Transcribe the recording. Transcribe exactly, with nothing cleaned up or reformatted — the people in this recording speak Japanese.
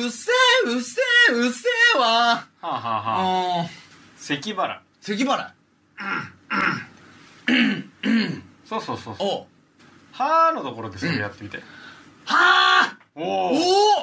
うっせえうっせえうっせえわ。はあはあはあ。咳払い。咳払い。そうそうそうそう。お。はあのところでそれやってみて。はあ。おお。